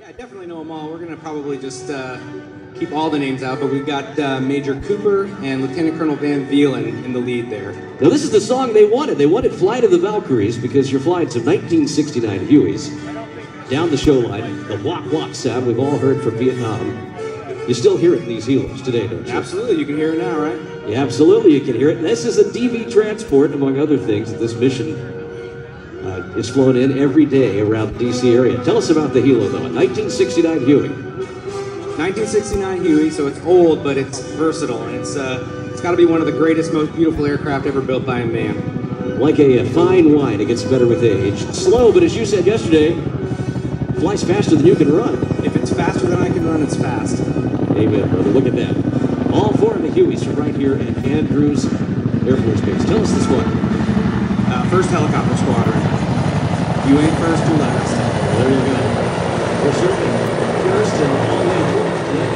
Yeah, I definitely know them all. We're going to probably just keep all the names out, but we've got Major Cooper and Lieutenant Colonel Van Veelen in the lead there. Now, this is the song they wanted. They wanted Flight of the Valkyries because you're flying some 1969 Hueys down the show line, the wop-wop sound we've all heard from Vietnam. You're still hearing these helos today, don't you? Absolutely, you can hear it now, right? Yeah, absolutely, you can hear it. And this is a DV transport, among other things, that this mission is flown in every day around the D.C. area. Tell us about the helo, though. 1969 Huey. 1969 Huey, so it's old, but it's versatile, and it's got to be one of the greatest, most beautiful aircraft ever built by a man. Like a fine wine, it gets better with age. Slow, but as you said yesterday, flies faster than you can run. If it's faster than I can run, it's fast. Amen, brother. Look at that. All four of the Hueys are right here at Andrews Air Force Base. Tell us this one. First Helicopter Squadron. You ain't first or last. There you go. We're certainly first and all the way today.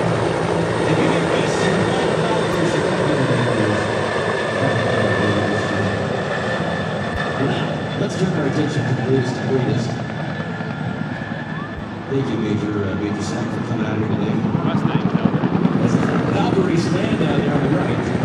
And you get best in all. Now, let's turn our attention to the latest and greatest. Thank you, Major Sacre, for coming out here today. Mustang, Calvary. Calvary's land down there on the right.